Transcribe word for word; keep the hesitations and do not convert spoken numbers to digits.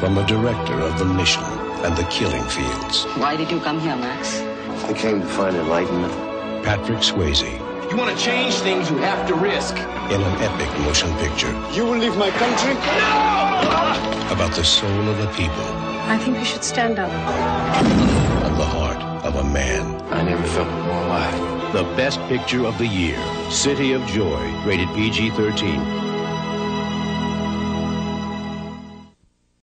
from the director of The Mission and The Killing Fields. Why did you come here, Max? I came to find enlightenment. Patrick Swayze. You want to change things, you have to risk. In an epic motion picture. You will leave my country? No! About the soul of a people. I think we should stand up. And the heart of a man. I never felt more alive. The best picture of the year. City of Joy, rated P G thirteen.